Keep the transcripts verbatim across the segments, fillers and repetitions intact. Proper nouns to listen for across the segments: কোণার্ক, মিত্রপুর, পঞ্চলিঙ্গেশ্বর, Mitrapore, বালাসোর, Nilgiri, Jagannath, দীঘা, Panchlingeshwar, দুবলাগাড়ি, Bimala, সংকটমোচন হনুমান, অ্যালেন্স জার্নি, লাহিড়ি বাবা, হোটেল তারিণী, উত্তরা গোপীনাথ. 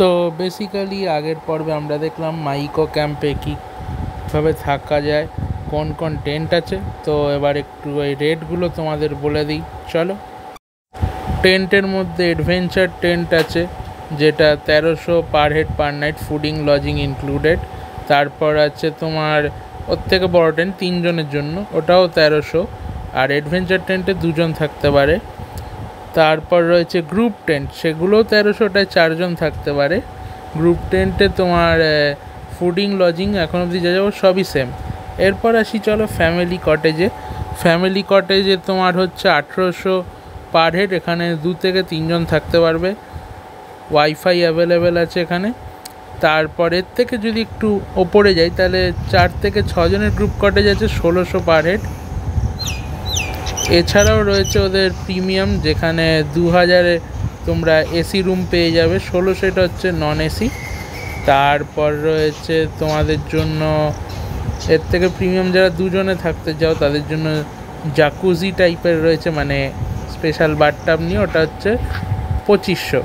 তো বেসিক্যালি আগের পর্বে আমরা দেখলাম মাইকো ক্যাম্পে কীভাবে থাকা যায়, কোন কোন টেন্ট আছে। তো এবার একটু এই রেটগুলো তোমাদের বলে দিই, চলো। টেন্টের মধ্যে অ্যাডভেঞ্চার টেন্ট আছে যেটা তেরোশো per head per night, fooding lodging included. তারপর আছে তোমার ওর থেকে বড়ো টেন্ট তিনজনের জন্য, ওটাও তেরোশো। আর অ্যাডভেঞ্চার টেন্টে দুজন থাকতে পারে। তারপর রয়েছে গ্রুপ টেন্ট, সেগুলো তেরোশোটায় চারজন থাকতে পারে। গ্রুপ টেন্টে তোমার ফুডিং লজিং এখন অবধি যা যাবো সবই সেম। এরপর আসি চলো ফ্যামিলি কটেজে। ফ্যামিলি কটেজে তোমার হচ্ছে আঠেরোশো পার হেড, এখানে দু থেকে তিনজন থাকতে পারবে। ওয়াইফাই অ্যাভেলেবেল আছে এখানে। তারপরের থেকে যদি একটু ওপরে যাই তাহলে চার থেকে ছজনের গ্রুপ কটেজ আছে, ষোলোশো পার হেড। এছাড়াও রয়েছে ওদের প্রিমিয়াম, যেখানে দু হাজারে তোমরা এসি রুম পেয়ে যাবে, ষোলোশো এটা হচ্ছে নন এসি। তারপর রয়েছে তোমাদের জন্য এর থেকে প্রিমিয়াম, যারা দুজনে থাকতে যাও তাদের জন্য জাকুজি টাইপের রয়েছে, মানে স্পেশাল বাথটাব নিয়ে, ওটা হচ্ছে পঁচিশশো।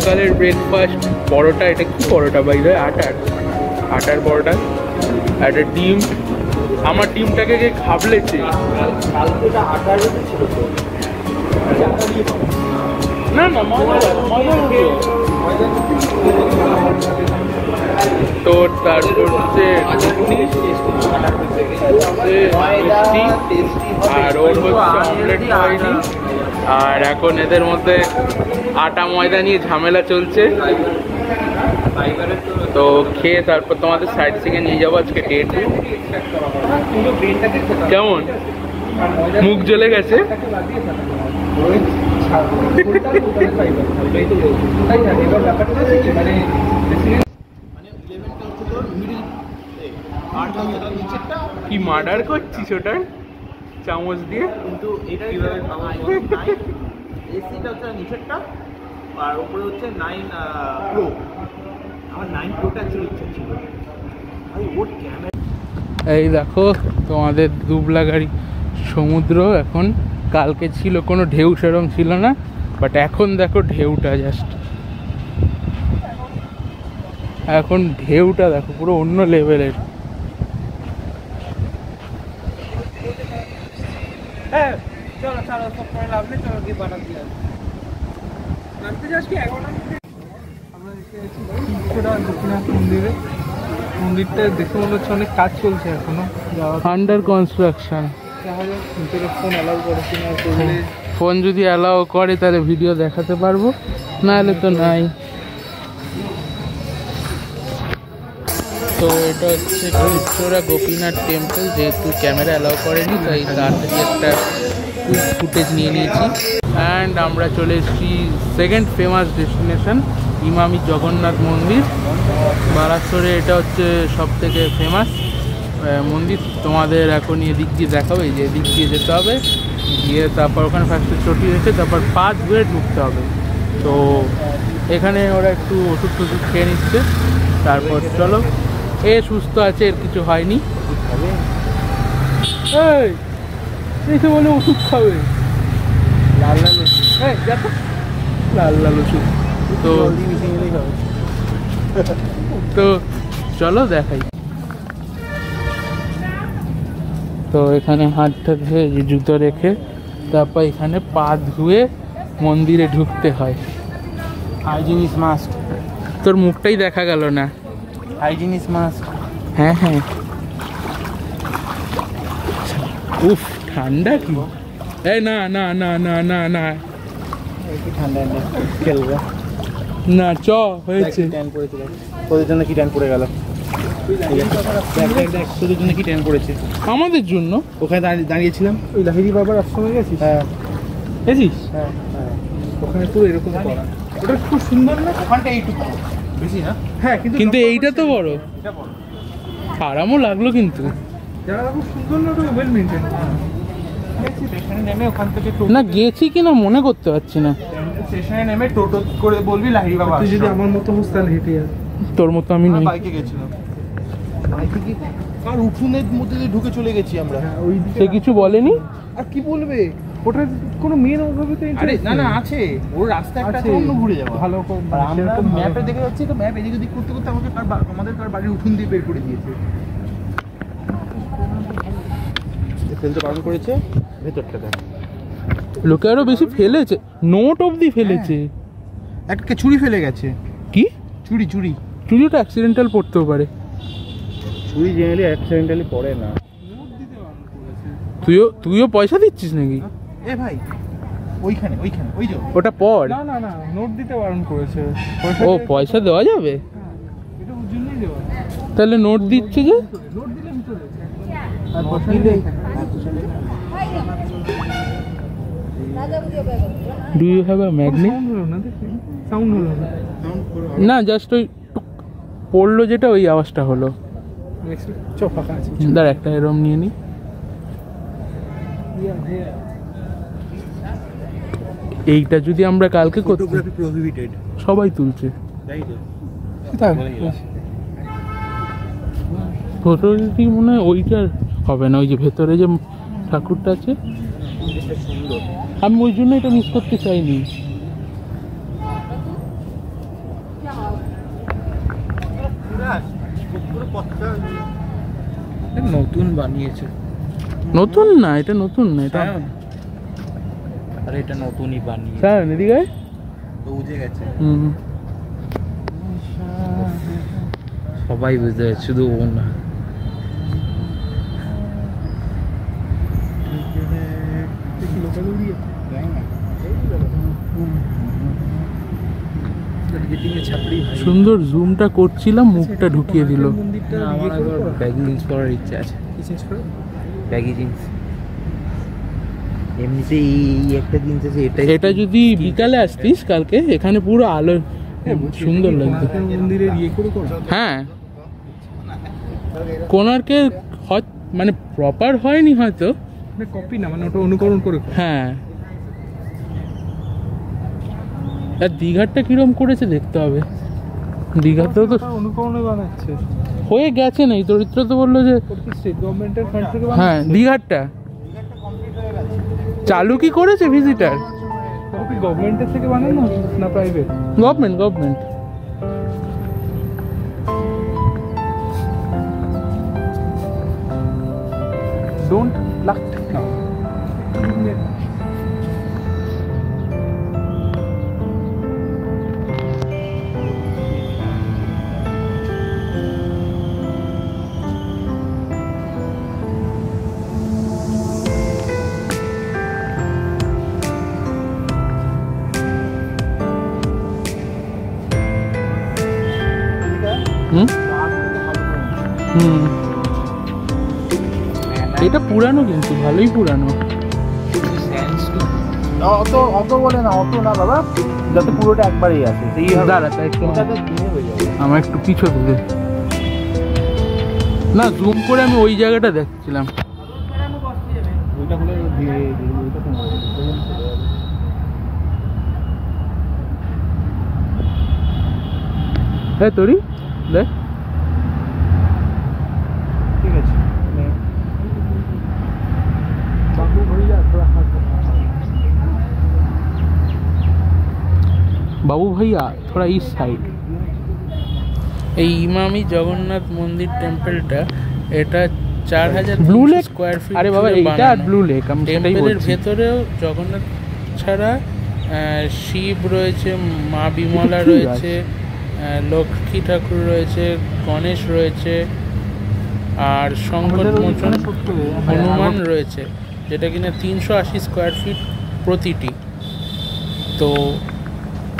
সকালের ব্রেকফাস্ট পরোটা, এটা কি পরোটা ভাই, আটার আটার পরোটা, একটা ডিম। আমার ডিমটাকে কে খাবলেছে? না না, তো তারপর হচ্ছে আর ওর হচ্ছে অমলেট হয়নি। আর এখন এদের মধ্যে আটা ময়দা নিয়ে ঝামেলা চলছে। তো খেয়ে তারপর তোমাদের সাইড থেকে নিয়ে যাবো আজকে ডে টু। কেমন মুখ জ্বলে গেছে? কি মার্ডার করছিস ওটার চামচ দিয়ে? কিন্তু এটা কিভাবে এসিটা হচ্ছে নিচেরটা আর উপরে হচ্ছে নাইন প্রো। আমার নাইন প্রোটা চলছে ছিল। এই দেখো তোমাদের দুবলাগাড়ি সমুদ্র এখন, কালকে ছিল কোনো ঢেউ সেরকম ছিল না, বাট এখন দেখো ঢেউটা জাস্ট, এখন ঢেউটা দেখো পুরো অন্য লেভেলের। মন্দিরটা দেখে মনে হচ্ছে অনেক কাজ চলছে এখনো, আন্ডার কনস্ট্রাকশন। ফোন যদি অ্যালাউ করে তাহলে ভিডিও দেখাতে পারবো, নাহলে তো নাই। তো এটা হচ্ছে উত্তরা গোপীনাথ টেম্পল, যেহেতু ক্যামেরা অ্যালাউ করেনি তাই তাড়াতাড়ি একটা ফুটেজ নিয়ে নিয়েছি। অ্যান্ড আমরা চলে এসেছি second famous destination, Emami Jagannath মন্দির বালাসোরে। এটা হচ্ছে সব থেকে ফেমাস মন্দির। তোমাদের এখনই এদিক দিয়ে দেখাবে, যে এদিক দিয়ে যেতে হবে, গিয়ে তারপর ওখানে ফার্স্টে চটি এসে তারপর পাঁচ ঘুরে ঢুকতে হবে। তো এখানে ওরা একটু ওষুধ টষুধ খেয়ে নিচ্ছে। তারপর চলো, এ সুস্থ আছে, এর কিছু হয়নি। এসে বলে ওষুধ খাবে, লাল লাল ওষুধ, হ্যাঁ দেখো লাল লাল ওষুধ। তো তো চলো দেখাই। তো এখানে হাতটা ধুয়ে জুতো রেখে তারপর এখানে পা ধুয়ে মন্দিরে ঢুকতে হয়। হাইজিনিস মাস্ক, তোর মুখটাই দেখা গেল না। হাইজিনিস মাস্ক, হ্যাঁ হ্যাঁ উফ ঠান্ডা কি এই না না না না না না ঠান্ডা খেলবে না চ হয়েছে ওদের জন্য কি ট্যান পড়ে গেল কি ট্যান পড়েছে আমাদের জন্য ওখানে দাঁড়িয়েছিলাম ওই লাহিড়ি বাবার আশ্রমে গেছিস হ্যাঁ গেছিস হ্যাঁ হ্যাঁ ওখানে পুরো এরকম করা ওটা খুব সুন্দর না ওখানটা এইটুকু বেশি না হ্যাঁ কিন্তু কিন্তু এইটা তো বড় এটা বড় আরামও লাগলো কিন্তু না গেছি কিনা মনে করতে পারছি না তোর মতো আমি উঠোনের মধ্যে ঢুকে চলে গেছি আমরা সে কিছু বলেনি আর কি বলবে ওটা কোনো মেন ওভাবে তো না না আছে ওর রাস্তা একটা অন্য ঘুরে যাবো ভালো আমরা তো ম্যাপে দেখে যাচ্ছি তো ম্যাপ এদিক ওদিক করতে করতে আমাকে আমাদের কার বাড়ির উঠোন দিয়ে বের করে দিয়েছে ফেলতে বারণ করেছে ভেতরটা দেখ লোকে আরো বেশি ফেলেছে নোট অবধি ফেলেছে একটা ছুরি ফেলে গেছে কি ছুরি ছুরি ছুরিটা অ্যাক্সিডেন্টাল পড়তেও পারে ছুরি জেনারেলি অ্যাক্সিডেন্টালি পড়ে না নোট দিতে বারণ করেছে তুইও তুইও পয়সা দিচ্ছিস নাকি এ ভাই ওইখানে ওইখানে ওই যো ওটা পড় না না না নোট দিতে বারণ করেছে ও পয়সা দেওয়া যাবে এটা বুঝুনই দেওয়া তাহলে নোট দিচ্ছে যে নোট দিলে ভিতরে আর বসা দিলে Do you have a magnet? Sound হলো না না জাস্ট ওই পড়লো যেটা ওই আওয়াজটা হলো দাঁড়া একটা এরম নিয়ে নি এইটা যদি আমরা কালকে ফটোগ্রাফি প্রোহিবিটেড সবাই তুলছে ফটোগ্রাফি মনে হয় ওইটার হবে না ওই যে ভেতরে যে ঠাকুরটা আছে আমি ওই জন্য এটা মিস করতে চাইনি নতুন বানিয়েছে নতুন না এটা নতুন না এটা আরে এটা নতুনই বানিয়েছে স্যার এদিকে তো উজে গেছে হুম সবাই বুঝতে পারছে শুধু ও না সুন্দর জুমটা করছিলাম মুখটা ঢুকিয়ে দিল আমার ব্যাগি জিন্স পরার ইচ্ছে আছে ব্যাগি জিন্স এমনিতে এই একটা জিন্স আছে এটা এটা যদি বিকালে আসতিস কালকে এখানে পুরো আলো সুন্দর লাগতো মন্দিরের ইয়ে করে হ্যাঁ কোণার্কের মানে প্রপার হয়নি হয়তো কপি না মানে ওটা অনুকরণ করে হ্যাঁ আর দীঘাটা কিরম করেছে দেখতে হবে দীঘাতেও তো অনুকরণে বানাচ্ছে হয়ে গেছে না এই চরিত্র তো বললো যে স্টেট গভর্নমেন্টের ফান্ড থেকে হ্যাঁ দীঘাটা চালু কি করেছে ভিজিটার কপি গভর্নমেন্টের থেকে বানানো না প্রাইভেট গভর্নমেন্ট গভর্নমেন্ট ডোন্ট লাক এটা পুরানো কিন্তু ভালোই পুরানো অত অত বলে না অত না বাবা যাতে পুরোটা একবারই আছে আমার একটু পিছু দিলে না জুম করে আমি ওই জায়গাটা দেখছিলাম হ্যাঁ তোরই দেখ বাবু ভাইয়া থোড়া ইস্ট সাইড এই ইমামি জগন্নাথ মন্দির টেম্পলটা এটা চার হাজার ব্লু লেক স্কোয়ার ফিট আরে বাবা এইটা আর ব্লু লেক আমি সেটাই বলছি এর ভেতরেও জগন্নাথ ছাড়া শিব রয়েছে মা বিমলা রয়েছে লক্ষ্মী ঠাকুর রয়েছে গণেশ রয়েছে আর সংকটমোচন হনুমান রয়েছে, যেটা কিনা তিনশো আশি স্কোয়ার ফিট প্রতিটি। তো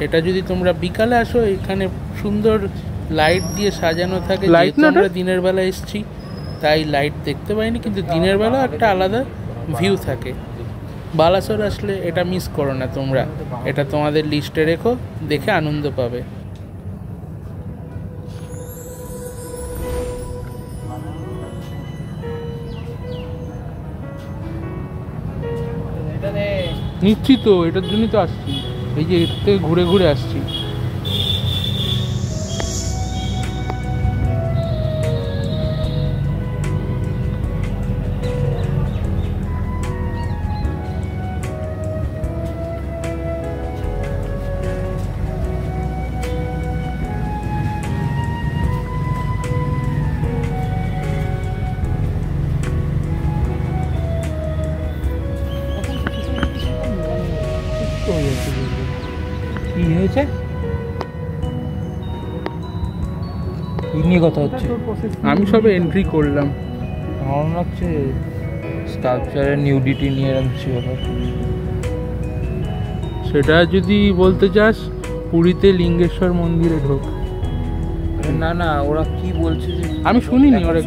এটা যদি তোমরা বিকালে আসো, এখানে সুন্দর লাইট দিয়ে সাজানো থাকে। আমরা দিনের বেলা এসছি তাই লাইট দেখতে পাইনি, কিন্তু দিনের বেলা একটা আলাদা ভিউ থাকে। বালাসোর আসলে এটা মিস করো না তোমরা, এটা তোমাদের লিস্টে রেখো, দেখে আনন্দ পাবে। নিশ্চিত এটার জন্যই তো আসছি, এই যে এর থেকে ঘুরে ঘুরে আসছি। আমি সবে এন্ট্রি করলাম, ভালো লাগছে স্কাল্পচারের নিউডিটি নিয়ে রাখছি। সেটা যদি বলতে চাস, পুরীতে লিঙ্গেশ্বর মন্দিরে ঢোক। না না, ওরা কি বলছে যে আমি শুনিনি। ওরা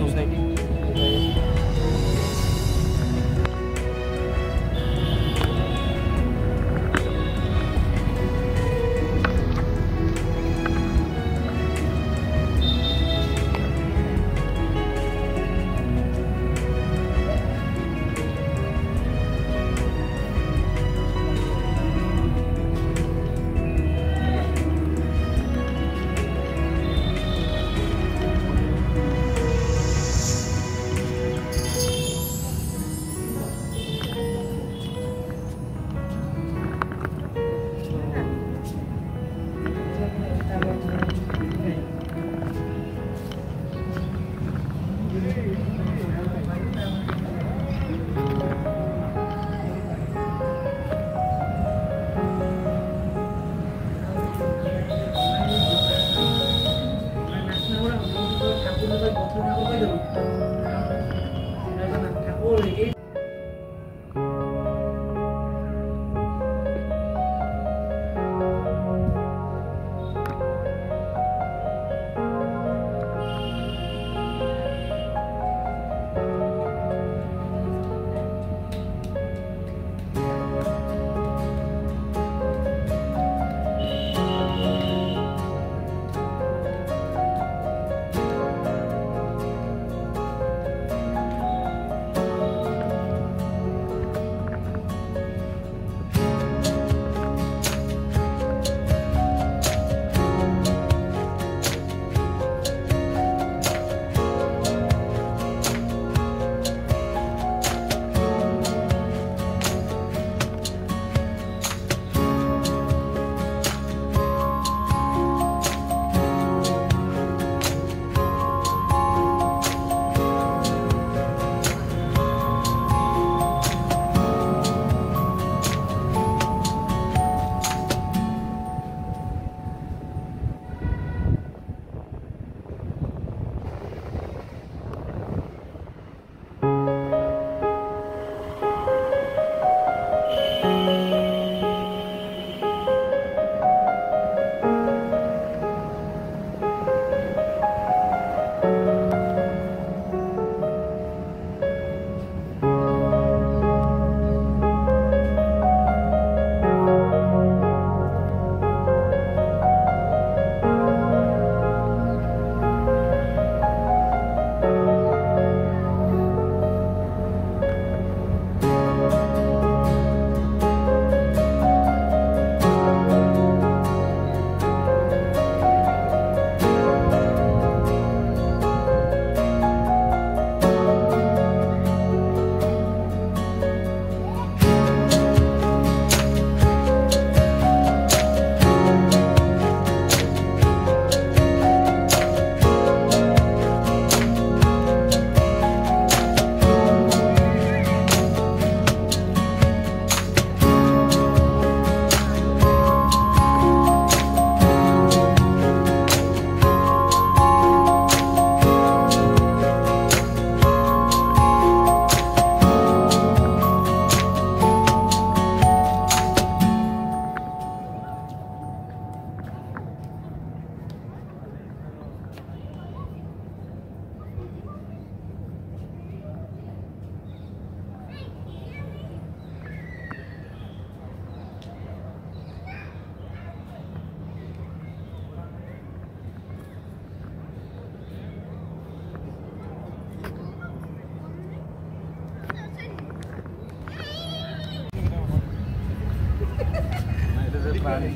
আমরা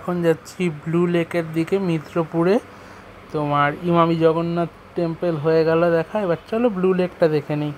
এখন যাচ্ছি ব্লু লেকের দিকে, মিত্রপুরে। তোমার ইমামি জগন্নাথ টেম্পল হয়ে গেল দেখা, এবার চলো ব্লু লেকটা দেখে নিই।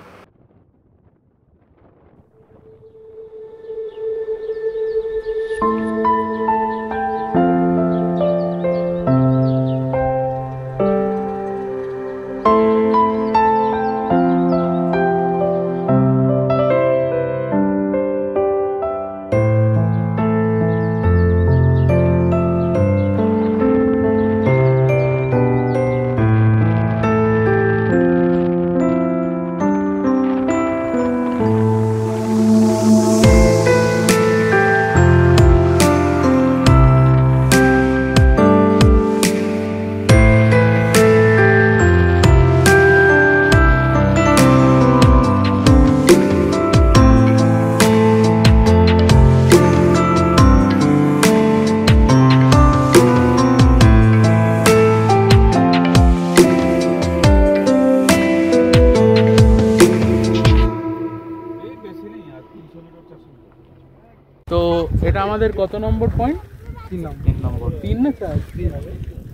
তো এটা আমাদের কত নম্বর পয়েন্ট? তিন নম্বর। তিন নম্বর তিন না চার?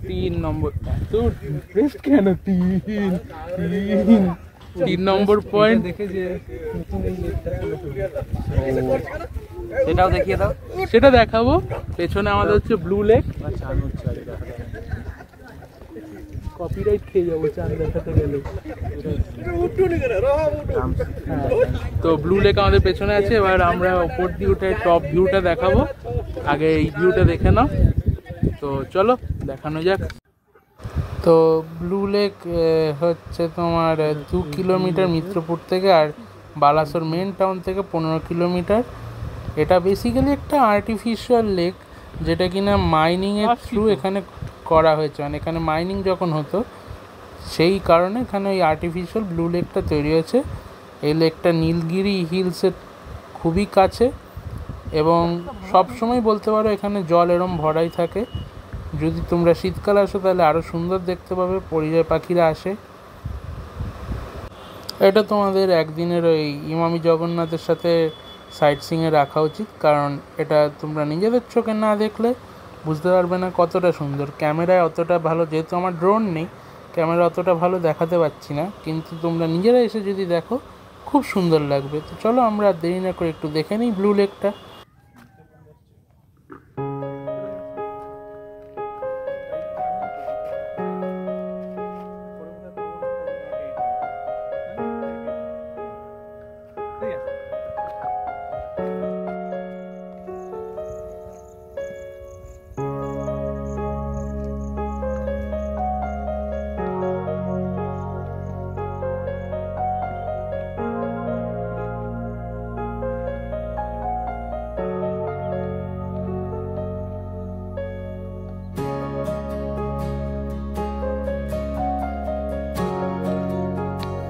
তিন নম্বর। তো বেস্ট কেন তিন? তিন নম্বর পয়েন্ট দেখে যে সেটাও দেখিয়ে দাও। সেটা দেখাবো। পেছনে আমাদের হচ্ছে ব্লু লেক। কপিরাইট খেয়ে যাবো চাঁদ দেখাতে গেলে। তো ব্লু লেক আমাদের পেছনে আছে। এবার আমরা ওপর দিয়ে উঠে টপ ভিউটা দেখাবো। আগে এই ভিউটা দেখে নাও, তো চলো দেখানো যাক। তো ব্লু লেক হচ্ছে তোমার দু কিলোমিটার মিত্রপুর থেকে, আর বালাসোর মেন টাউন থেকে পনেরো কিলোমিটার। এটা বেসিক্যালি একটা আর্টিফিশিয়াল লেক, যেটা কিনা মাইনিংয়ের থ্রু এখানে করা হয়েছে। মানে এখানে মাইনিং যখন হতো সেই কারণে এখানে ওই আর্টিফিশিয়াল ব্লু লেকটা তৈরি হয়েছে। এই লেকটা নীলগিরি হিলসের খুবই কাছে এবং সবসময় বলতে পারো এখানে জল এরম ভরাই থাকে। যদি তোমরা শীতকালে আসো তাহলে আরও সুন্দর দেখতে পাবে, পরিযায়ী পাখিরা আসে। এটা তোমাদের একদিনের ওই ইমামি জগন্নাথের সাথে সাইট সিংয়ে রাখা উচিত, কারণ এটা তোমরা নিজেদের চোখে না দেখলে বুঝতে পারবে না কতটা সুন্দর। ক্যামেরায় অতটা ভালো, যেহেতু আমার ড্রোন নেই ক্যামেরা অতটা ভালো দেখাতে পারছি না, কিন্তু তোমরা নিজেরা এসে যদি দেখো খুব সুন্দর লাগবে। তো চলো আমরা দেরি না করে একটু দেখে নিই ব্লু লেকটা।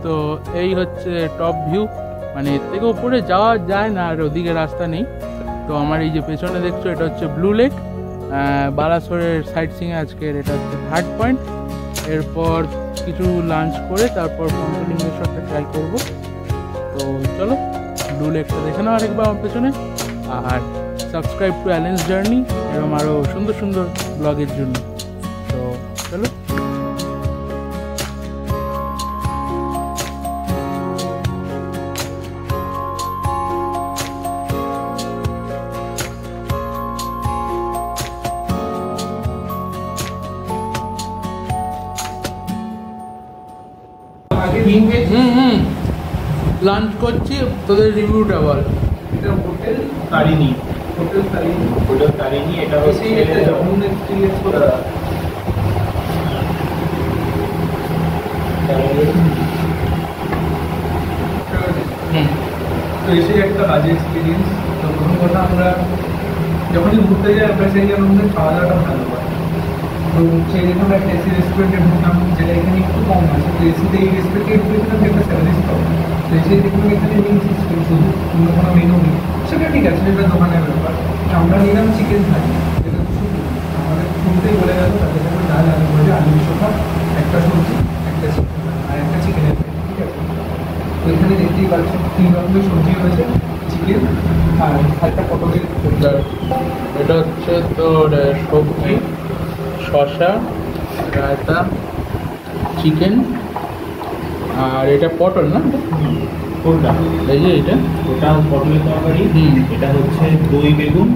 তো এই হচ্ছে টপ ভিউ, মানে এর থেকে উপরে যাওয়া যায় না, আর ওদিকে রাস্তা নেই। তো আমার এই যে পেছনে দেখছো এটা হচ্ছে ব্লু লেক, বালাসোরের সাইট সিংয়ে আজকের এটা হচ্ছে থার্ড পয়েন্ট। এরপর কিছু লাঞ্চ করে তারপর পঞ্চলিঙ্গেশ্বরটা ট্রাই করবো। তো চলো ব্লু লেকটা দেখে নাও আরেকবার আমার পেছনে, আর সাবস্ক্রাইব টু অ্যালেন্স জার্নি এরকম আরও সুন্দর সুন্দর ব্লগের জন্য। তো চলো। হুম হুম লাঞ্চ করছি, তোদের রিভিউটা বল। এটা হোটেল তারিণী, হোটেল তারিণী হোটেল তারিণী এটা হচ্ছে এটা জগন্নাথ এক্সপিরিয়েন্স করা। হুম তো এসে একটা বাজে এক্সপিরিয়েন্স। তো প্রথম কথা আমরা যখনই ঘুরতে যাই আমরা সেই জন্য খাওয়া দাওয়াটা ভালো হয়। তো সেদিন আমরা একটা এসি রেস্টুরেন্টে ঢুকলাম, যেটা এখানে একটু কম আছে। তো এসিতে এই রেস্টুরেন্টে একটু এখানে একটা সার্ভিস পাবো, তো এসে দেখুন এখানে নিউ সিস্টেম, শুধু অন্য কোনো মেনু নেই। সেটা ঠিক আছে, সেটা দোকানের ব্যাপার। আমরা নিলাম চিকেন থালি, যেটা শুধু আমাদের শুনতেই বলে গেল তাদের জন্য ডাল আলু বলে আলু সোফা, একটা সবজি, একটা চিকেন আর একটা চিকেনের। ঠিক আছে, তো এখানে দেখতেই পাচ্ছেন তিন রকমের সবজি রয়েছে, চিকেন আর একটা পটলের সবজি। এটা হচ্ছে তোর সবজি শসা, রায়তা, চিকেন, আর এটা পটল না কোনটা? এই যে এটা ওটা পটলের তরকারি, এটা হচ্ছে দই বেগুন,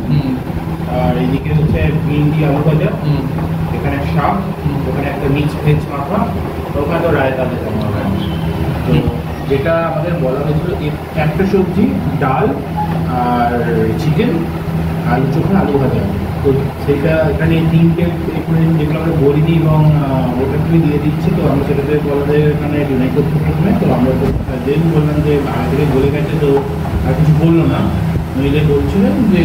আর এদিকে হচ্ছে ভিন্ডি আলু ভাজা, এখানে শাক, ওখানে একটা মিক্স ভেজ মাখা, ওখানে তো রায়তা দেওয়া হবে। তো যেটা আমাদের বলা হয়েছিল একটা সবজি, ডাল আর চিকেন, আলু চোখে আলু ভাজা। তো সেটা এখানে তিনটে যেগুলো আমরা বলিনি এবং ওটা তুমি দিয়ে দিচ্ছি। তো আমরা সেটাতে বলতে এখানে ডিনাই করতে প্রথমে, তো আমরা যেহেতু বললাম যে আগে থেকে বলে গেছে, তো আর কিছু বললো না। নইলে বলছিলেন যে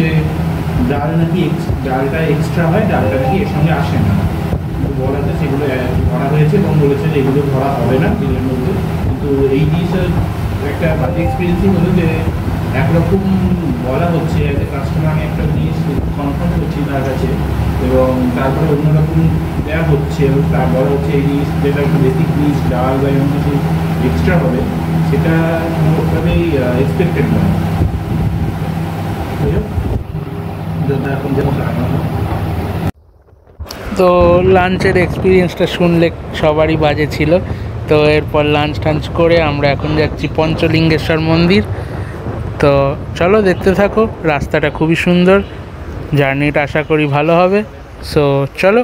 ডাল নাকি এক্স ডালটা এক্সট্রা হয়, ডালটা নাকি এর সঙ্গে আসে না বলাতে, সেগুলো ধরা হয়েছে এবং বলেছে যে এগুলো ধরা হবে না ডিলের মধ্যে। কিন্তু এই জিনিসের একটা বাজে এক্সপিরিয়েন্সই হলো যে একরকম বলা হচ্ছে অ্যাজ এ কাস্টমার আমি একটা জিনিস কনফার্ম করছি তার কাছে, এবং তারপরে অন্যরকম দেওয়া হচ্ছে। এবং তার বলা হচ্ছে এই জিনিস যেটা একটু বেসিক জিনিস ডাল বা এমন কিছু এক্সট্রা হবে, সেটা কোনোভাবেই এক্সপেক্টেড নয়। এখন যেমন তো লাঞ্চের এক্সপিরিয়েন্সটা শুনলে সবারই বাজে ছিল। তো এরপর লাঞ্চ টাঞ্চ করে আমরা এখন যাচ্ছি পঞ্চলিঙ্গেশ্বর মন্দির। তো চলো দেখতে থাকো, রাস্তাটা খুবই সুন্দর, জার্নিটা আশা করি ভালো হবে। সো চলো।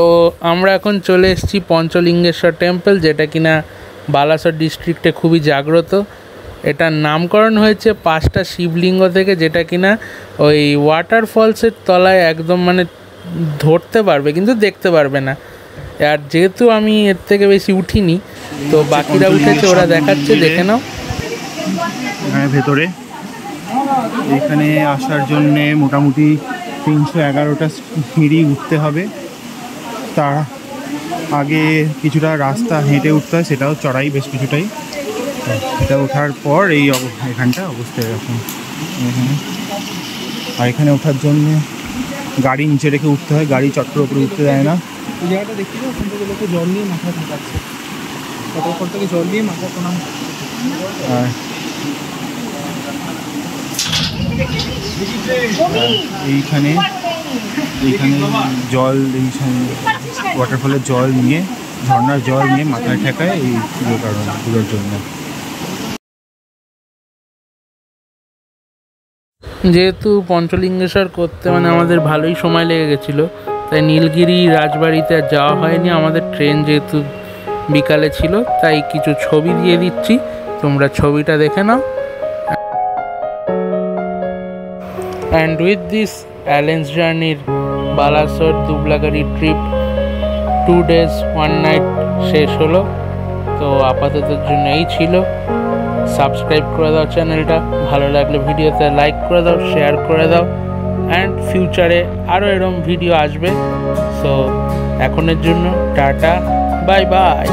তো আমরা এখন চলে এসেছি পঞ্চলিঙ্গেশ্বর টেম্পল, যেটা কিনা বালাসোর ডিস্ট্রিক্টে খুবই জাগ্রত। এটার নামকরণ হয়েছে পাঁচটা শিবলিঙ্গ থেকে, যেটা কিনা ওই ওয়াটারফলসের তলায় একদম, মানে ধরতে পারবে কিন্তু দেখতে পারবে না। আর যেহেতু আমি এর থেকে বেশি উঠিনি, তো বাকিরা উঠেছে, ওরা দেখাচ্ছে, দেখে নাও। ভেতরে এখানে আসার জন্যে মোটামুটি তিনশো এগারোটা সিঁড়ি উঠতে হবে। তার আগে কিছুটা রাস্তা হেঁটে উঠতে হয়, সেটাও চড়াই বেশ কিছুটাই। এটা ওঠার পর এই এখানটা অবস্থা এরকম। আর এখানে ওঠার জন্য গাড়ি নিচে রেখে উঠতে হয়, গাড়ি চট্টর উপরে উঠতে দেয় না। ওই জায়গাটা দেখি না, ওখানে জল নিয়ে মাথা ঢোকাচ্ছে, কতক্ষণ থেকে জল নিয়ে মাথা প্রণাম। আর এইখানে এইখানে জল, এই ওয়াটারফলের জল নিয়ে, ঝর্নার জল নিয়ে মাথায় ঠেকায় এই পুজোর কারণে, পুজোর জন্য। যেহেতু পঞ্চলিঙ্গেশ্বর করতে মানে আমাদের ভালোই সময় লেগে গেছিলো, তাই নীলগিরি রাজবাড়িতে যাওয়া হয়নি। আমাদের ট্রেন যেহেতু বিকালে ছিল, তাই কিছু ছবি দিয়ে দিচ্ছি, তোমরা ছবিটা দেখে নাও। অ্যান্ড উইথ দিস অ্যালেন্স জার্নির বালাসোর দুবলাগাড়ি trip two days one night শেষ হলো। তো আপাততর জন্য এই ছিল। সাবস্ক্রাইব করে দাও চ্যানেলটা, ভালো লাগলে ভিডিওতে লাইক করে দাও, শেয়ার করে দাও। অ্যান্ড ফিউচারে আরও এরকম ভিডিও আসবে। সো এখনের জন্য টাটা, বাই বাই।